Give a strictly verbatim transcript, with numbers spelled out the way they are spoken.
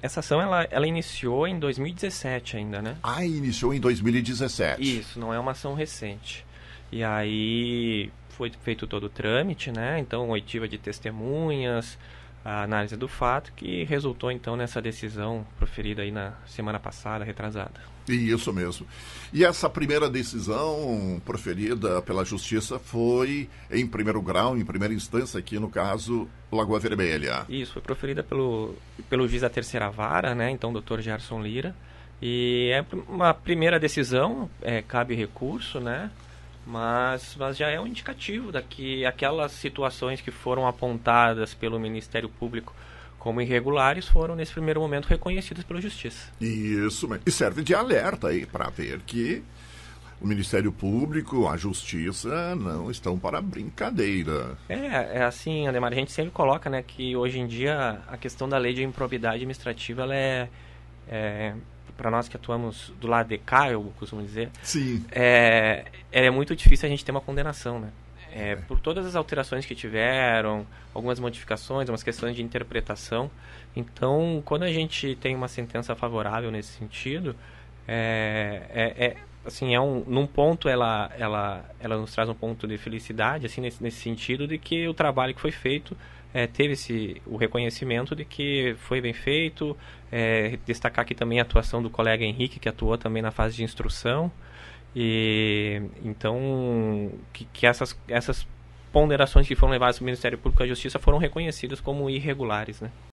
Essa ação, ela, ela iniciou em dois mil e dezessete ainda, né? Ah, iniciou em dois mil e dezessete. Isso, não é uma ação recente. E aí foi feito todo o trâmite, né? Então, oitiva de testemunhas, a análise do fato, que resultou, então, nessa decisão proferida aí na semana passada, retrasada. Isso mesmo. E essa primeira decisão proferida pela Justiça foi em primeiro grau, em primeira instância, aqui no caso, Lagoa Vermelha. Isso, foi proferida pelo, pelo juiz da terceira vara, né? Então, doutor Gerson Lira. E é uma primeira decisão, é, cabe recurso, né? Mas, mas já é um indicativo de que aquelas situações que foram apontadas pelo Ministério Público como irregulares foram, nesse primeiro momento, reconhecidas pela Justiça. Isso, e serve de alerta aí para ver que o Ministério Público, a Justiça, não estão para brincadeira. É, é assim, Andemar, a gente sempre coloca, né, que hoje em dia a questão da lei de improbidade administrativa, ela é... é para nós que atuamos do lado de cá, eu costumo dizer, sim. É, é muito difícil a gente ter uma condenação, né? É, é. Por todas as alterações que tiveram, algumas modificações, umas questões de interpretação. Então, quando a gente tem uma sentença favorável nesse sentido, é, é, é, assim, é um, num ponto ela, ela, ela nos traz um ponto de felicidade, assim, nesse, nesse sentido de que o trabalho que foi feito, É, teve esse, o reconhecimento de que foi bem feito. É, destacar aqui também a atuação do colega Henrique, que atuou também na fase de instrução. E, então, que, que essas, essas ponderações que foram levadas do Ministério Público à Justiça foram reconhecidas como irregulares, né?